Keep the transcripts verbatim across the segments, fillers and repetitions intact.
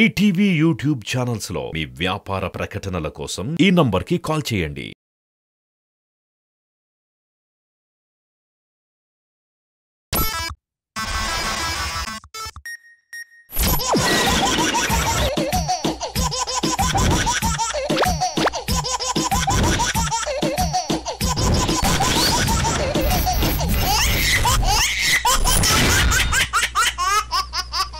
ETV YouTube channels లో మీ వ్యాపార ప్రకటనల కోసం ఈ నంబర్కి కాల్ చేయండి.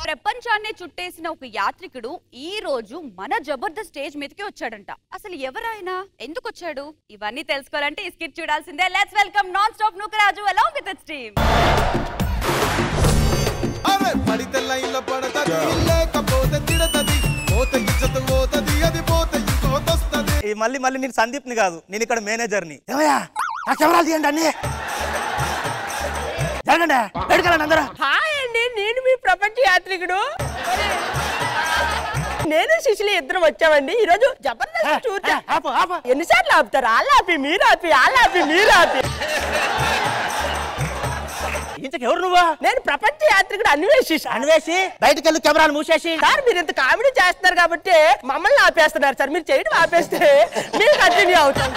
ప్రపంచాన్ని చుట్టేసిన ఒక యాత్రికుడు ఈ రోజు మన జబర్దస్త్ స్టేజ్ మీదకి వచ్చాడంట. అసలు ఎవరైనా ఎందుకు వచ్చాడు, ఇవన్నీ తెలుసుకోవాలంటే ఈ స్కిట్ చూడాల్సిందే. Let's welcome non stop Nookaraju along with his team. అరే పడితే లైన్ లో పడతది, లేకపోతే తిడతది, పోతే ఇజ్జత్ పోతది, అది పోతే ఇంకోటి వస్తది. ఈ మళ్ళీ మళ్ళీ నేను సందీప్ని కాదు, నేను ఇక్కడ మేనేజర్ని. ఏమయ్యా ఆ కెమెరాలు తీయండి అన్నీ. జరగండి ఎడకలండి అందరూ. నేను మీ ప్రపంచ యాత్రికుడు, నేను శిష్యులు ఇద్దరు వచ్చామండి. ఈ రోజు జబర్దస్త్ చూస్తే ఎన్నిసార్లు ఆపుతారు? ఆపి మీరు ఆపి ఆపి మీరు ఆపి ఇంతకెవరు నువ్వా? నేను ప్రపంచ యాత్రికుడు అన్వేషి. అన్వేషి బయటకు వెళ్ళి కెమెరాలు మూసేసి. సార్ మీరు ఇంత కామెడీ చేస్తున్నారు కాబట్టి మమ్మల్ని ఆపేస్తున్నారు సార్. మీరు చేయడం ఆపేస్తే మీరు కంటిన్యూ అవుతాం.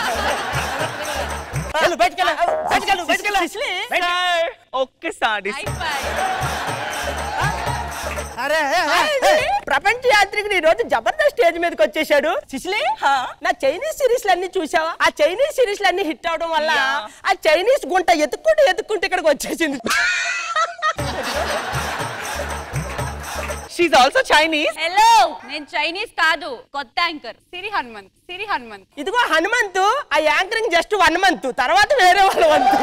ఒక్కసారి ప్రపంచ యాత్రికుడు ఈ రోజు జబర్దస్త్ స్టేజ్ మీదకి వచ్చేసాడు. సిసిలీ నా చైనీస్ సిరీస్ అన్ని చూసావా? ఆ చైనీస్ సిరీస్ అన్ని హిట్ అవడం వల్ల ఆ చైనీస్ గుంట ఎత్తుకుంటూ ఎత్తుకుంటూ ఇక్కడికి వచ్చేసింది. She's also Chinese. Hello, నేను చైనీస్ కాదు, కొత్త యాంకర్ సిరి హనుమంత్. సిరి హనుమంత్ ఇదిగో హనుమంతు. ఆ యాంకరింగ్ జస్ట్ వన్ మంత్, తర్వాత వేరే వాళ్ళ వంతు.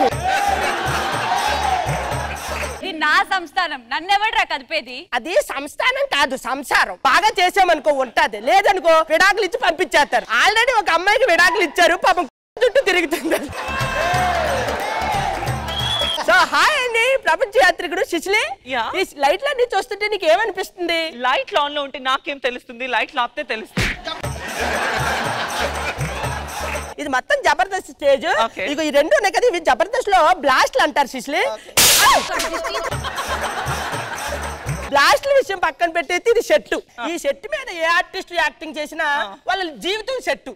నా సంస్థానం నన్నెవడరా కదిపేది? అది సంస్థానం కాదు, సంసారం. బాగా చేసామనుకో ఉంటది, లేదనుకో విడాకులు ఇచ్చి పంపించేస్తారు. ఆల్రెడీ ఒక అమ్మాయికి విడాకులు ఇచ్చారు, పాపం చుట్టూ తిరుగుతుంది. సో హాయ్ అండి ప్రపంచ యాత్రికుడు శిశిలే. ఈ లైట్లు అన్ని చూస్తుంటే నీకు ఏమనిపిస్తుంది? లైట్లు ఆన్లో ఉంటే నాకేం తెలుస్తుంది, లైట్లు ఆపితే తెలుస్తుంది. ఇది మొత్తం జబర్దస్త్ స్టేజ్. ఇక ఈ రెండు ఉన్నాయి కదా, ఇవి జబర్దస్త్ లో బ్లాస్ట్లు అంటారు శిశిలే. బ్లాస్ట్ల విషయం పక్కన పెట్టేసి ఇది సెట్. ఈ సెట్ మీద ఏ ఆర్టిస్ట్ యాక్టింగ్ చేసినా వాళ్ళ జీవితం సెట్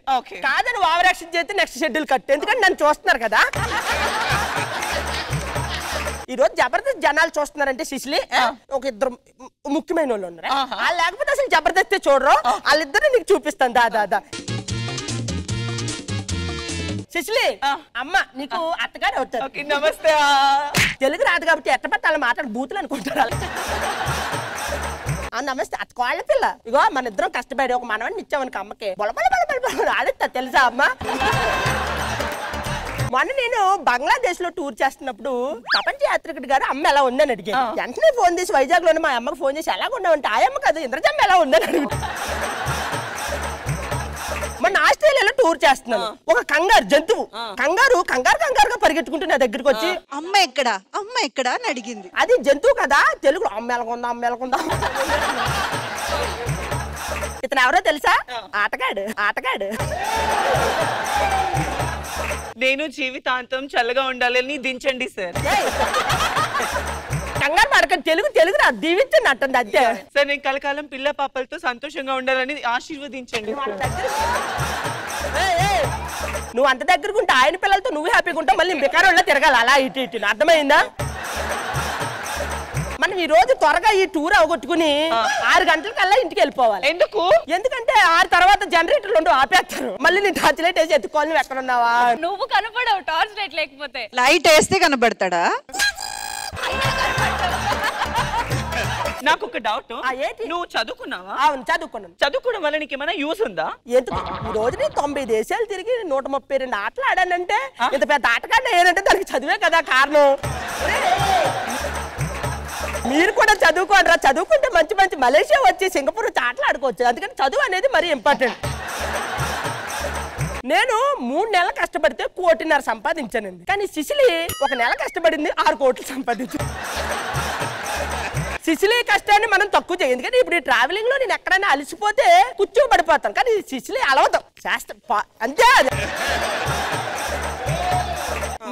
కాదని ఓవర్ యాక్షన్ చేస్తే నెక్స్ట్ షెడ్యూల్ కట్. ఎందుకంటే నన్ను చూస్తున్నారు కదా. ఈ రోజు జబర్దస్త్ జనాలు చూస్తున్నారంటే శిశిలే ఒక ఇద్దరు ముఖ్యమైన వాళ్ళు ఉన్నారు. వాళ్ళు లేకపోతే అసలు జబర్దస్తే చూడరు. వాళ్ళిద్దరు నీకు చూపిస్తాను. దా దాదా శిశిలే అమ్మ నీకు అత్తగానే అవుతారు. నమస్తే. తెలుగు రాదు కాబట్టి ఎట్టపట్టి అలా మాట్లాడు బూతులు అనుకుంటారు. నమస్తే అత్త కోళ్ళ పిల్ల. ఇగో మన ఇద్దరం కష్టపడి ఒక మనవాడిని ఇచ్చామనుకో అమ్మకి బొలబొల బొలబొల ఆడతా తెలుసా అమ్మ. మొన్న నేను బంగ్లాదేశ్ లో టూర్ చేస్తున్నప్పుడు ప్రపంచ యాత్రికుడు గారు అమ్మ ఎలా ఉందని అడిగాను. వెంటనే ఫోన్ చేసి వైజాగ్ లోనే మా అమ్మకి ఫోన్ చేసి ఎలా ఉన్నామంటే ఆ అమ్మ కాదు ఇంద్రజమ్మ ఎలా ఉందని అడుగుతా. మొన్న ఆస్ట్రేలియాలో టూర్ చేస్తున్నాను. ఒక కంగారు జంతువు కంగారు కంగారు కంగారుగా పరిగెట్టుకుంటూ నా దగ్గరకు వచ్చి అమ్మ ఎక్కడ అమ్మ ఎక్కడ అని అడిగింది. అది జంతువు కదా, తెలుగు అమ్మ ఎలాగొందా అమ్మ ఎలాగొందా. ఇతను ఎవరో తెలుసా? ఆటగాడు. ఆటగాడు నేను జీవితాంతం చల్లగా ఉండాలని దించండి సార్. కంగారు పడకండి, తెలుగు తెలుగు నా దీవించండి అంటుంది అంతే సార్. నేను కలకాలం పిల్ల పాపలతో సంతోషంగా ఉండాలని ఆశీర్వదించండి. నువ్వు అంత దగ్గరకు ఉంటే ఆయన పిల్లలతో నువ్వు హ్యాపీగా ఉంటావు, మళ్ళీ బికారంలో తిరగాలి అలా ఇటు ఇటు. అర్థమైందా? మనం ఈ రోజు త్వరగా ఈ టూర్ అవగొట్టుకుని ఆరు గంటల కల్లా ఇంటికి వెళ్ళిపోవాలి. ఎందుకు? ఎందుకంటే ఆరు తర్వాత జనరేటర్లు ఉండవు, ఆపేస్తారు. మళ్ళీ నేను టార్చ్ లైట్ వేసి ఎత్తుకోవాలి. నువ్వు ఎక్కడ ఉన్నావా? నువ్వు కనపడవు టార్చ్ లైట్ లేకపోతే. లైట్ వేస్తే కనబడతాడా? నాకు ఒక డౌట్. నువ్వు చదువుకున్నావా? అవును చదువుకున్నాను. చదువుకోవడం వల్ల నీకు ఏమైనా యూస్ ఉందా? ఎందుకు ఈ రోజు నేను తొంభై దేశాలు తిరిగి నూట ముప్పై రెండు ఆటలు ఆడానంటే ఇంత పెద్ద ఆటగాడిని ఏనంటే దానికి చదివే కదా కారణం. మీరు కూడా చదువుకోండిరా, చదువుకుంటే మంచి మంచి మలేషియా వచ్చి సింగపూర్ వచ్చి ఆటలు ఆడుకోవచ్చు. అందుకని చదువు అనేది మరీ ఇంపార్టెంట్. నేను మూడు నెలలు కష్టపడితే కోటిన్నర సంపాదించానండి, కానీ శిశిలి ఒక నెల కష్టపడింది ఆరు కోట్లు సంపాదించింది. శిశిలి కష్టాన్ని మనం తక్కువ చేయం, ఎందుకంటే ఇప్పుడు ఈ ట్రావెలింగ్ లో నేను ఎక్కడైనా అలసిపోతే కూర్చోబడిపోతాను, కానీ శిశిలి అలవతాం శాస్త్ర అంతే.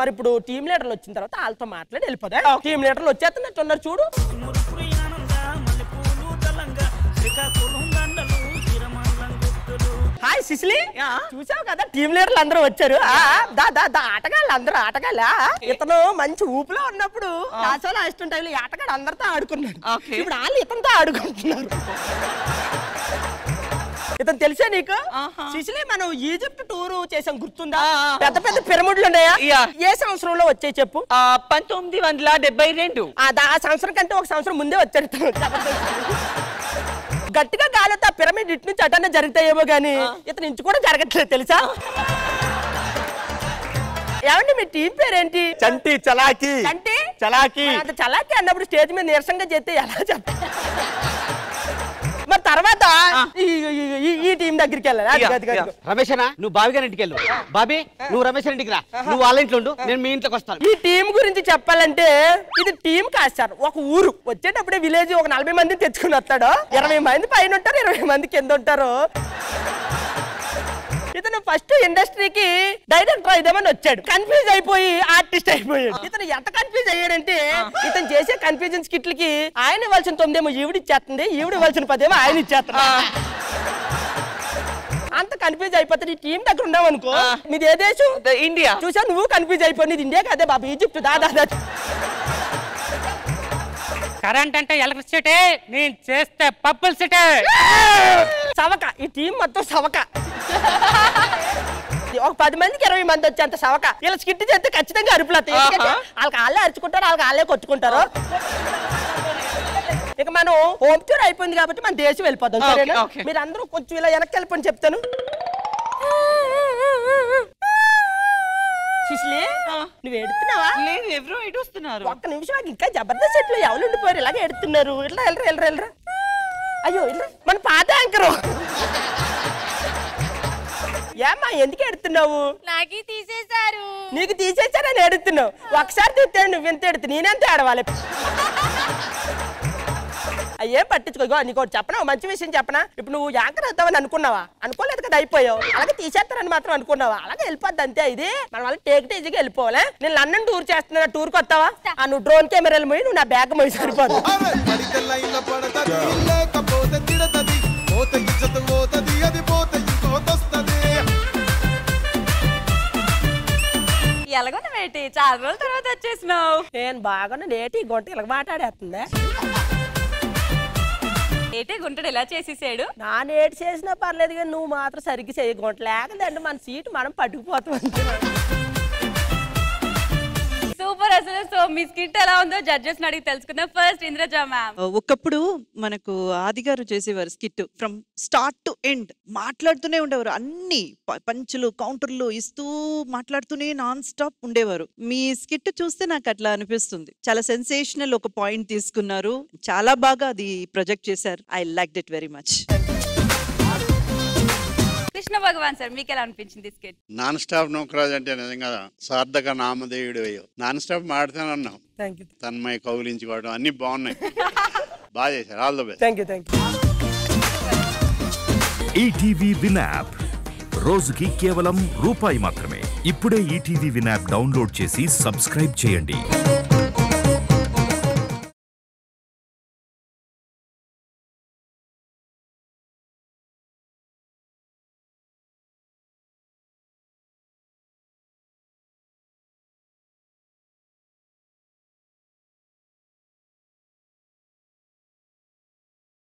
మరి ఇప్పుడు టీమ్ లీడర్లు వచ్చిన తర్వాత వాళ్ళతో మాట్లాడి వెళ్ళిపోతాయి. టీమ్ లీడర్లు వచ్చేస్తున్నట్టున్నారు చూడు. సిసిలి చూసావు కదా టీమ్ లీడర్లు అందరూ వచ్చారు. ఆ దా దా దా ఆటగాళ్ళు అందరూ ఆటగాళ్ళ ఇతను మంచి ఊపులో ఉన్నప్పుడు దాసోల అసిస్టెంట్ టైంలో ఆటగాడు అందరితో ఆడుకున్నాడు. ఇప్పుడు వాళ్ళు ఇతనితో ఆడుకుంటున్నారు. ఇతను తెలిసా నీకు సిసిలి మనం ఈజిప్ట్ టూర్ చేసాం గుర్తుందా? పెద్ద పెద్ద పిరమిడ్లు ఉన్నాయా? ఏ సంవత్సరంలో వచ్చాయి చెప్పు? పంతొమ్మిది వందల డెబ్బై రెండు ఆ సంవత్సరం కంటే ఒక సంవత్సరం ముందే వచ్చారు. గట్టిగా గాలితో పిరమిడ్ ఇటు నుంచి అటన్నా జరుగుతాయేమో గానీ ఇతను ఇంచు కూడా జరగట్లేదు తెలుసా? ఏమండి మీ టీం పేరేంటి? చంటి చలాకి. చంటి చలాకి. అంత చలాకి అన్నప్పుడు స్టేజ్ మీద నీరసంగా చేస్తే ఎలా చెప్తా? మరి తర్వాత ఈ టీం దగ్గరికి వెళ్ళాలి. రమేష్ అన్న నువ్వు బాబీ గారి ఇంటికి వెళ్ళు. బాబీ నువ్వు రమేష్ ఇంటికి రా. నువ్వు వాళ్ళ ఇంట్లో ఉండు, నేను మీ ఇంట్లోకి వస్తాను. ఈ టీం గురించి చెప్పాలంటే ఇది టీం కాదు సార్, ఒక ఊరు. వచ్చేటప్పుడే విలేజ్ ఒక నలభై మందిని తెచ్చుకుని వస్తాడు. ఇరవై మంది పైన ఉంటారు, ఇరవై మంది కింద ఉంటారు. ఇతను ఫస్ట్ ఇండస్ట్రీకి డైరెక్టర్ అయిదామని వచ్చాడు, కన్ఫ్యూజ్ అయిపోయి ఆర్టిస్ట్ అయిపోయాడు. ఇతను ఎంత కన్ఫ్యూజ్ అయ్యాడంటే ఇతను చేసే కన్ఫ్యూజన్ స్కిట్ కి ఆయన ఇవ్వాల్సిన తొమ్మిదేమో ఈవిడిచ్చేస్తుంది, ఈవిడ ఇవ్వాల్సిన పదేమో ఆయన ఇచ్చేస్తా. అంత కన్ఫ్యూజ్ అయిపోతాడు. ఈ టీం దగ్గర ఉన్నావు అనుకో, నీది ఏ దేశం? ఇండియా. చూసా నువ్వు కన్ఫ్యూజ్ అయిపోయి నీది ఇండియా కదే బాబు, ఈజిప్ట్. దాదా కరెంట్ అంటే ఎలక్ట్రిసిటీ, నేను చేస్తే పబ్లిసిటీ. సవక ఈ టీం మొత్తం సవక. ఒక పది మందికి ఇరవై మంది వచ్చేంత సవక. ఇలా స్కిట్ చేస్తే ఖచ్చితంగా అరుపులు వస్తాయి. వాళ్ళకి వాళ్ళే అరుచుకుంటారు, వాళ్ళకి వాళ్ళే కొట్టుకుంటారు. ఇక మనం హోమ్ టూర్ అయిపోయింది కాబట్టి మన దేశం వెళ్ళిపోతాం. మీరు అందరూ కొంచెం ఇలా వెనక్కి వెళ్ళిపోయి చెప్తాను. నువ్వు ఎడుతున్నావా? లేదు, ఎవరో ఎడుస్తున్నారు. ఒక్క నిమిషం, ఇంకా జబర్దస్త్ ఎట్లు ఎవరు ఉండిపోయారు, ఇలాగే ఎడుతున్నారు. ఇట్లా వెళ్ళరా వెళ్ళరా వెళ్ళరా. అయ్యో ఇట్లా మన పాత యాంకరు. ఏమ్మా ఎందుకు ఎడుతున్నావు? నాకే తీసేశారు. నీకు తీసేశారని ఎడుతున్నావు. ఒకసారి తీస్తాను, నువ్వు ఎంత ఎడుతు, నేనెంత ఏడవాలి. అయ్యేం పట్టించుకో. నీకు చెప్పనా మంచి విషయం చెప్పనా? ఇప్పుడు నువ్వు యాంకర్ అవుతావని అనుకున్నావా? అనుకోలేదు కదా, అయిపోయావు. అలాగే తీసేస్తారని మాత్రం అనుకున్నావా? అలాగే వెళ్ళిపోద్ది అంతే. ఇది మనం అలా టేక్ టేజీగా వెళ్ళిపోవాలి. నేను లండన్ టూర్ చేస్తున్నా, టూర్కి వస్తావా? ఆ నువ్వు డ్రోన్ కెమెరాలు పోయి నువ్వు నా బ్యాగ్ పోయి సరిపోదు. ఎలాగో నువ్వేటి చాలా రోజుల తర్వాత వచ్చేసినావు. నేను బాగున్నా. నేటి గుంట ఇలా మాట్లాడేస్తుందా? ఏటే గుంటడు ఎలా చేసేసాడు? నా నేటి చేసినా పర్లేదు కానీ నువ్వు మాత్రం సరిగ్గా చేయ గుంట. లేకదంటే మన సీట్ మనం పట్టుకుపోతాం. సూపర్. అసలు సో మీ స్కిట్ ఎలా ఉందో జడ్జెస్ అడిగి తెలుసుకుందాం. First Indraja ma'am. ఒకప్పుడు మనకు ఆది గారు చేసేవారు skit, from start to end మాట్లాడుతూనే ఉండేవారు. అన్ని పంచులు కౌంటర్లు ఇస్తూ మాట్లాడుతూనే నాన్ స్టాప్ ఉండేవారు. మీ స్కిట్ చూస్తే నాకు అట్లా అనిపిస్తుంది. చాలా సెన్సేషనల్ ఒక పాయింట్ తీసుకున్నారు, చాలా బాగా అది ప్రొజెక్ట్ చేశారు. I like it very much. Krishna Bhagavan sir మీకు ఎలా అనిపించింది స్కిట్? నాన్ స్టాప్ నూకరాజు అంటే నిజంగా సార్థక నామదేవుడు. నాన్ స్టాప్ మాట్లాడుతాను అన్నాం, తన్మయ్య కౌలించుకోవడం అన్ని బాగున్నాయి. బాగా చేశారు. All the best. Thank you thank you. ETV win app రోజుకి కేవలం రూపాయి మాత్రమే. ఇప్పుడే ఈటీవీ విన్ యాప్ డౌన్లోడ్ చేసి సబ్స్క్రైబ్ చేయండి.